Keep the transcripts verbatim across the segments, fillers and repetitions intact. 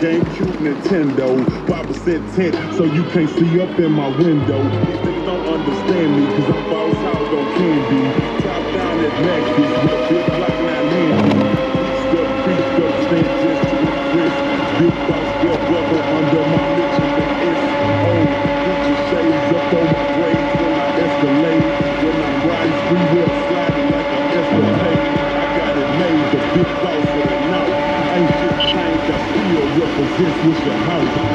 GameCube, Nintendo, Papa said tent, so you can't see up in my window. These niggas don't understand me, cause I'm boss house on candy. Top down at Maxis with a big black line handy. Beast up, beast up, stand just to resist. Big boss, belt rubber under my mitchell and S O. Put your shades up on my braids when I escalate. When I'm riding free wheel sliding like an escalate. I got it made, the big boss with a knock. Ain't shit changed, I feel represents with your house.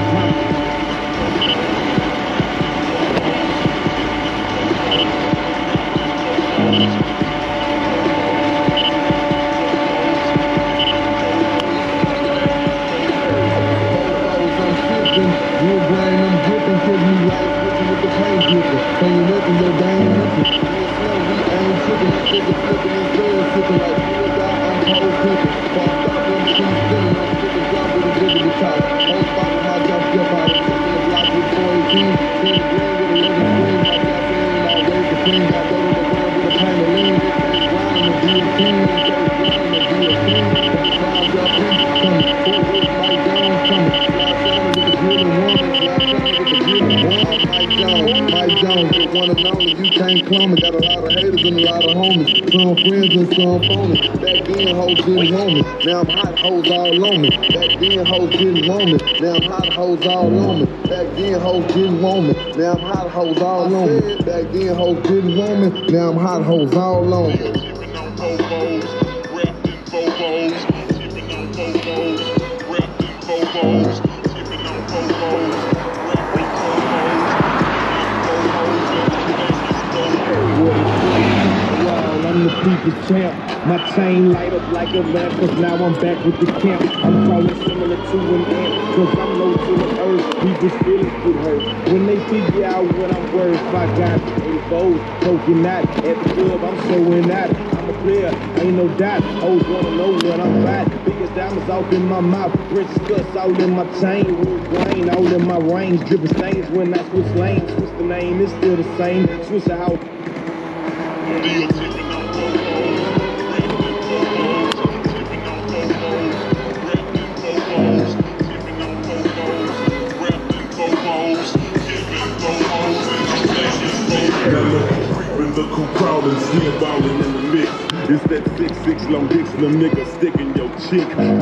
Now I'm hot hoes all on me. Back then hoes didn't want me. Now I'm hot hoes all on me. Back then hoes didn't want me. Now I'm hot hoes all on me. Back then hoes didn't want me. Now I'm hot hoes all on me. Sippin' on Bobos, wrapped in Bobos. Sippin' on Bobos, wrapped in Bobos. Sippin' on Bobos, wrapped in Bobos. Wow, I'm the people's champ. My chain light up like a lamp, cause now I'm back with the camp. I'm calling similar to an ant, cause I'm low to the earth. People's feelings get hurt when they figure out what I'm worth. My God, ain't bold, broken out. At the club, I'm showing out. I'm a player, ain't no doubt. Hoes wanna know what I'm about. Biggest diamonds out in my mouth. Rich guts out in my chain. Wood grain out in my range. Dripping stains when I switch lanes. Switch the name, it's still the same. Switch the house. Lyrical crowd and skin ballin' in the mix. It's that six six long dick, slim nigga stickin' your chick.